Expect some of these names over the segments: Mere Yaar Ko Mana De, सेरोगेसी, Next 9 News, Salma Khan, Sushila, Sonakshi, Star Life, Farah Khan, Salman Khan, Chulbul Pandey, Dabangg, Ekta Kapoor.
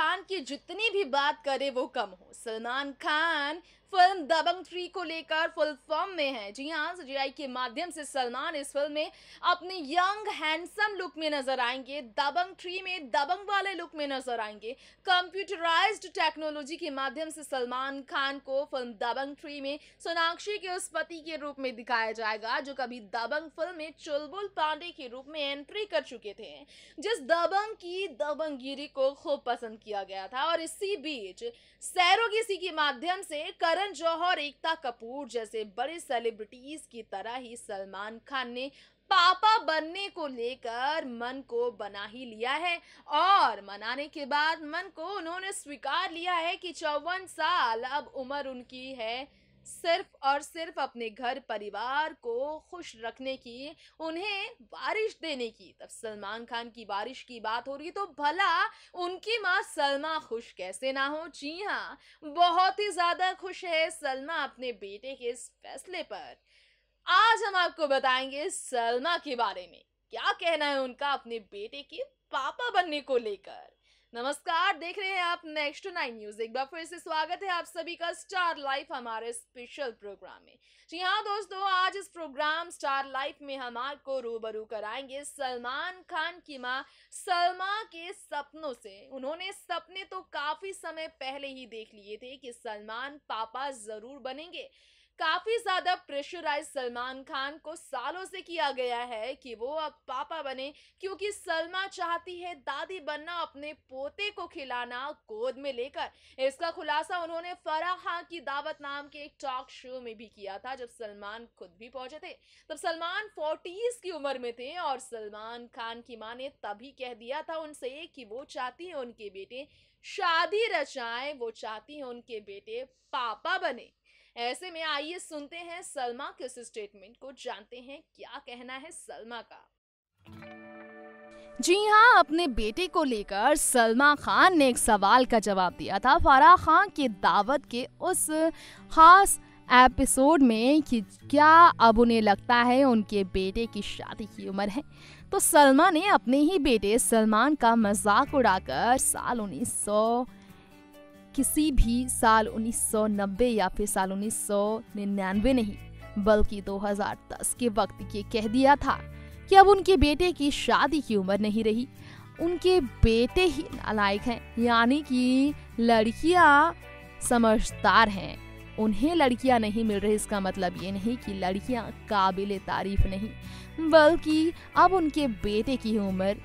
खान की जितनी भी बात करे वो कम हो। सलमान खान फिल्म दबंग 3 को लेकर फुल फॉर्म में है। जी हाँ, CGI के माध्यम से सलमान इस फिल्म में अपने यंग हैंडसम लुक में नजर आएंगे। दबंग 3 में दबंग वाले लुक में नजर आएंगे। कंप्यूटराइज्ड टेक्नोलॉजी के माध्यम से सलमान खान को फिल्म दबंग 3 में सोनाक्षी के उस पति के रूप में दिखाया जाएगा जो कभी दबंग फिल्म में चुलबुल पांडे के रूप में एंट्री कर चुके थे, जिस दबंग की दबंगगिरी को खूब पसंद किया गया था। और इसी बीच सैरोगेसी के माध्यम से जौहर, एकता कपूर जैसे बड़े सेलिब्रिटीज की तरह ही सलमान खान ने पापा बनने को लेकर मन को बना ही लिया है। और मनाने के बाद मन को उन्होंने स्वीकार लिया है कि 54 साल अब उम्र उनकी है सिर्फ और सिर्फ अपने घर परिवार को खुश रखने की, उन्हें बारिश देने की। तब सलमान खान की बारिश की बात हो रही तो भला उनकी माँ सलमा खुश कैसे ना हो। जी हाँ, बहुत ही ज़्यादा खुश है सलमा अपने बेटे के इस फैसले पर। आज हम आपको बताएंगे सलमा के बारे में, क्या कहना है उनका अपने बेटे के पापा बनने को लेकर। नमस्कार, देख रहे हैं आप नेक्स्ट 9 न्यूज। एक बार फिर से स्वागत है आप सभी का स्टार लाइफ हमारे स्पेशल प्रोग्राम में। जी हाँ दोस्तों, आज इस प्रोग्राम स्टार लाइफ में हम आपको रूबरू कराएंगे सलमान खान की माँ सलमा के सपनों से। उन्होंने सपने तो काफी समय पहले ही देख लिए थे कि सलमान पापा जरूर बनेंगे। काफ़ी ज़्यादा प्रेशराइज सलमान खान को सालों से किया गया है कि वो अब पापा बने, क्योंकि सलमा चाहती है दादी बनना, अपने पोते को खिलाना गोद में लेकर। इसका खुलासा उन्होंने फराह खान की दावत नाम के एक टॉक शो में भी किया था, जब सलमान खुद भी पहुंचे थे। तब सलमान 40s की उम्र में थे और सलमान खान की माँ ने तभी कह दिया था उनसे कि वो चाहती है उनके बेटे शादी रचाएं, वो चाहती हैं उनके बेटे पापा बने। ऐसे में आइए सुनते हैं सलमा के इस स्टेटमेंट को, जानते हैं क्या कहना है सलमा का। जी हाँ, अपने बेटे को लेकर सलमा खान ने एक सवाल का जवाब दिया था फराह खान की दावत के उस खास एपिसोड में कि क्या अब उन्हें लगता है उनके बेटे की शादी की उम्र है। तो सलमा ने अपने ही बेटे सलमान का मजाक उड़ाकर साल 1990 या फिर साल 1999 नहीं बल्कि 2010 के वक्त ये कह दिया था कि अब उनके बेटे की शादी की उम्र नहीं रही, उनके बेटे ही नालायक हैं। यानी कि लड़कियां समझदार हैं, उन्हें लड़कियां नहीं मिल रही। इसका मतलब ये नहीं कि लड़कियां काबिल तारीफ नहीं, बल्कि अब उनके बेटे की उम्र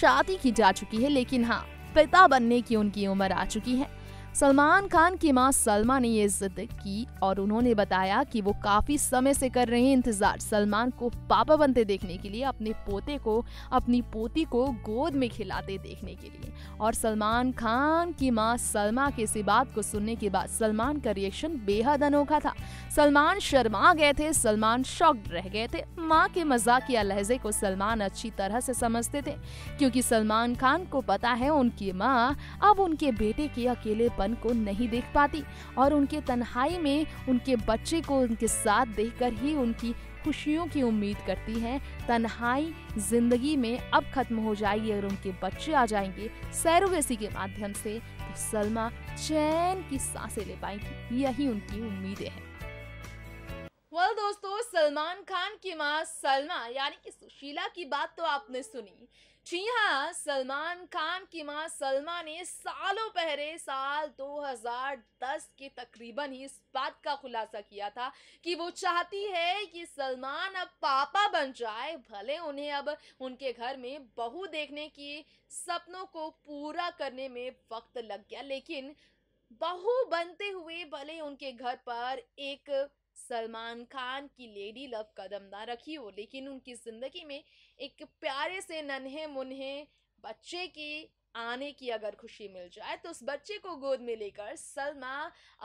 शादी की जा चुकी है, लेकिन हाँ, पिता बनने की उनकी उम्र आ चुकी है। सलमान खान की मां सलमा ने ये जिद की और उन्होंने बताया कि वो काफ़ी समय से कर रहे हैं इंतज़ार सलमान को पापा बनते देखने के लिए, अपने पोते को, अपनी पोती को गोद में खिलाते देखने के लिए। और सलमान खान की मां सलमा के इस बात को सुनने के बाद सलमान का रिएक्शन बेहद अनोखा था। सलमान शर्मा गए थे, सलमान शॉक्ड रह गए थे। माँ के मजाकिया लहजे को सलमान अच्छी तरह से समझते थे, क्योंकि सलमान खान को पता है उनकी माँ अब उनके बेटे के अकेले को नहीं देख पाती और उनके तन्हाई में उनके बच्चे को उनके साथ देखकर ही उनकी खुशियों की उम्मीद करती हैं। तन्हाई जिंदगी में अब खत्म हो जाएगी और उनके बच्चे आ जाएंगे सैरोगेसी के माध्यम से, तो सलमा चैन की सांसें ले पाएंगी, यही उनकी उम्मीदें हैं। दोस्तों, सलमान खान की माँ सलमा यानी कि सुशीला की बात तो आपने सुनी। जी हाँ, सलमान खान की माँ सलमा ने सालों पहले साल 2010 के तकरीबन ही इस बात का खुलासा किया था कि वो चाहती है कि सलमान अब पापा बन जाए, भले उन्हें अब उनके घर में बहू देखने की सपनों को पूरा करने में वक्त लग गया, लेकिन बहू बनते हुए भले उनके घर पर एक सलमान खान की लेडी लव कदम ना रखी हो, लेकिन उनकी ज़िंदगी में एक प्यारे से नन्हे मुन्हे बच्चे की आने की अगर खुशी मिल जाए, तो उस बच्चे को गोद में लेकर सलमा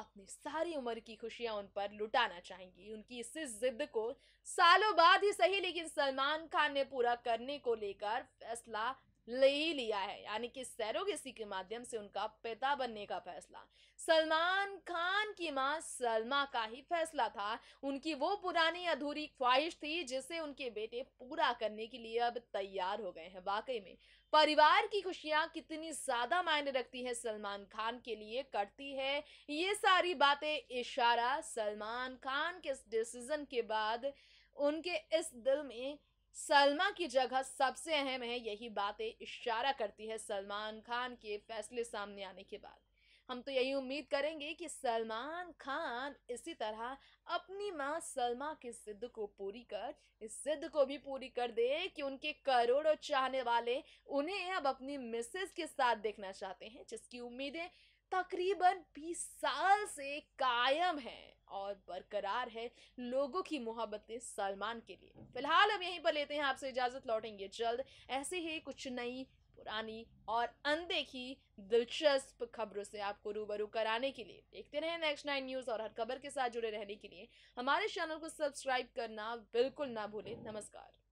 अपनी सारी उम्र की खुशियां उन पर लुटाना चाहेंगी। उनकी इस जिद को सालों बाद ही सही, लेकिन सलमान खान ने पूरा करने को लेकर फैसला ले ही लिया है, यानी कि सरोगेसी के माध्यम से उनका पिता बनने का फैसला सलमान खान की मां सलमा का ही फैसला था। उनकी वो पुरानी अधूरी ख्वाहिश थी जिसे उनके बेटे पूरा करने के लिए अब तैयार हो गए हैं। वाकई में परिवार की खुशियां कितनी ज्यादा मायने रखती है सलमान खान के लिए करती है, ये सारी बातें इशारा सलमान खान के इस डिसीजन के बाद उनके इस दिल में सलमा की जगह सबसे अहम है, यही बातें इशारा करती है सलमान खान के फैसले सामने आने के बाद। हम तो यही उम्मीद करेंगे कि सलमान खान इसी तरह अपनी मां सलमा की इस जिद को भी पूरी कर दे कि उनके करोड़ों चाहने वाले उन्हें अब अपनी मिसेज के साथ देखना चाहते हैं, जिसकी उम्मीदें तकरीबन 20 साल से कायम है और बरकरार है लोगों की मोहब्बतें सलमान के लिए। फिलहाल अब यहीं पर लेते हैं आपसे इजाज़त, लौटेंगे जल्द ऐसे ही कुछ नई पुरानी और अनदेखी दिलचस्प खबरों से आपको रूबरू कराने के लिए देखते रहें नेक्स्ट 9 न्यूज़ और हर खबर के साथ जुड़े रहने के लिए हमारे चैनल को सब्सक्राइब करना बिल्कुल ना भूलें। नमस्कार।